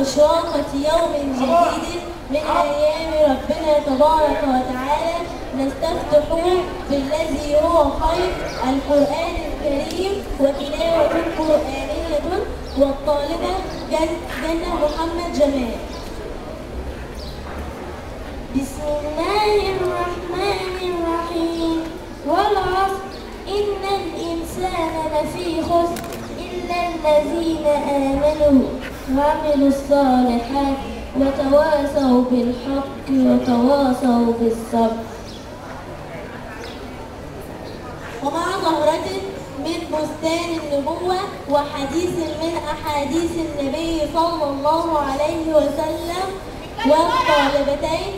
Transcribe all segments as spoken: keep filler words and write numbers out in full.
إشراقة يوم جديد من أيام ربنا تبارك وتعالى نستفتح بالذي هو خير القرآن الكريم وتلاوة قرآنية والطالبة جنة محمد جمال. بسم الله الرحمن الرحيم والعصر إن الإنسان لفي خسر إلا الذين آمنوا وعملوا الصالحات وتواصوا بالحق وتواصوا بالصبر. ومع ظهرة من بستان النبوة وحديث من أحاديث النبي صلى الله عليه وسلم والطالبتين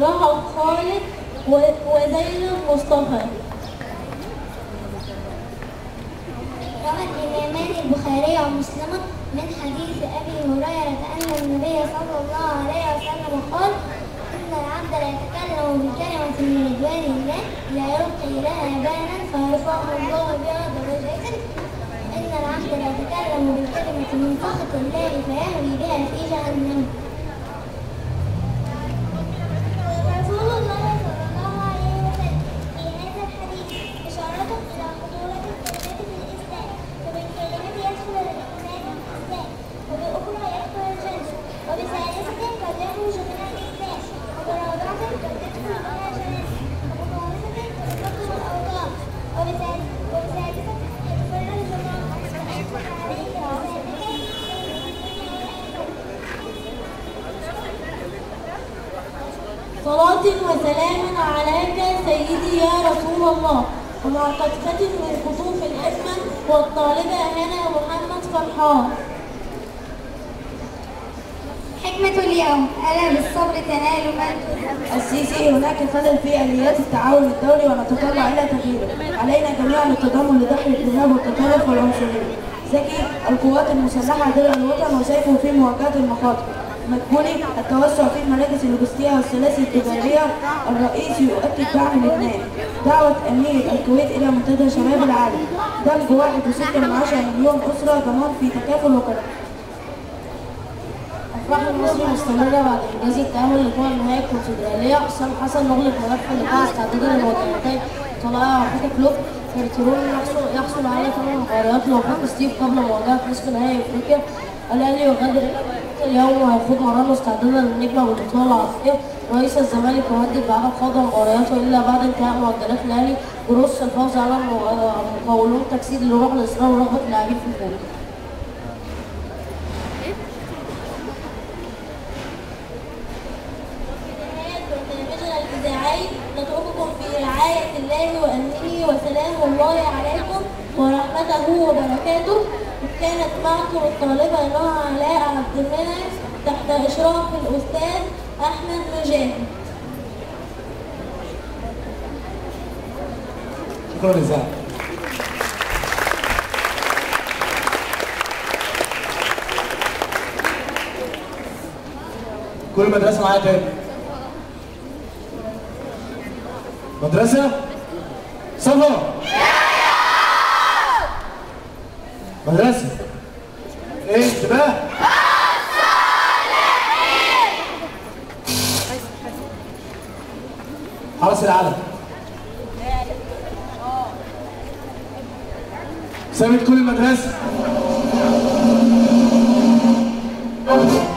رهب خالد وزين مصطفى. روى الإمامان البخاري ومسلم من حديث أبي هريرة أن النبي صلى الله عليه وسلم قال: إن العبد لا يتكلم بكلمة من رضوان الله لا يلقي لها بالا فيرفعه الله بها درجات، إن العبد لا يتكلم بكلمة من سخط الله فيهوي بها في جهنم. رسول الله صلى الله عليه وسلم في هذا الحديث إشارته إلى خطورة الكلمة في الإسلام، فبالكلمة يدخل الإنسان الإسلام، وبأخرى يدخل الجنة، وبثالثة قد يخرج من الإسلام، وبرابعة قد يدخل بها جنة، وبخامسة قد تبطل الأوطان، وبسادسة يدخل الجنة، وأصبحت عليه عذاب. صلاة وسلام عليك سيدي يا رسول الله. ومع قطفة من قطوف الأسماء والطالبة هنا محمد فرحان. حكمة اليوم: ألا بالصبر تنال من السيسي. هناك خلل في آليات التعاون الدولي ونتطلع إلى تغييره. علينا جميعا التضامن لدحر الإرهاب والتطرف والعنصرية. زكي القوات المسلحة ضد الوطن وسيفه في مواجهة المخاطر. مدبولي التوسع في المراكز اللوجستية والسلاسل التجارية. الرئيس يؤكد دعم لبنان. دعوة أمير الكويت إلى منتدى شباب العالم. دمج واحد فاصلة ستة مليون أسرة ضمان في تكافل وكفاءة. أفراح المصري مستمرة بعد إنجاز التأهل للقوى النهائية الكونفدرالية. حسام حسن مغلق ملف لقاء استعداد المواطنتين طلائع وحكي كلوب كارتيرون يحصل على ثمان مباريات لوفاق ستيف قبل مواجهة نصف نهائي أفريقيا. الأهلي يغادر اليوم وهيخوض مران مستعددا للنجمة والبطولة العربية. رئيس الزمالك يهدد بعدم خوض مبارياته إلا بعد انتهاء معدلات الأهلي بنص الفوز على مقاولون تجسيد لروح الإصرار ورغبة اللاعبين في الفوز. نترككم في رعاية الله وأمنه وسلام الله عليكم ورحمته وبركاته. كانت معكم الطالبة نهى علاء عبد المنعم تحت إشراف الأستاذ أحمد مجاهد. شكرا لزاك. كل مدرسة معايا تاني. مدرسة صفا مدرسة ايه انتباه حرس العلم سابت كل المدرسة.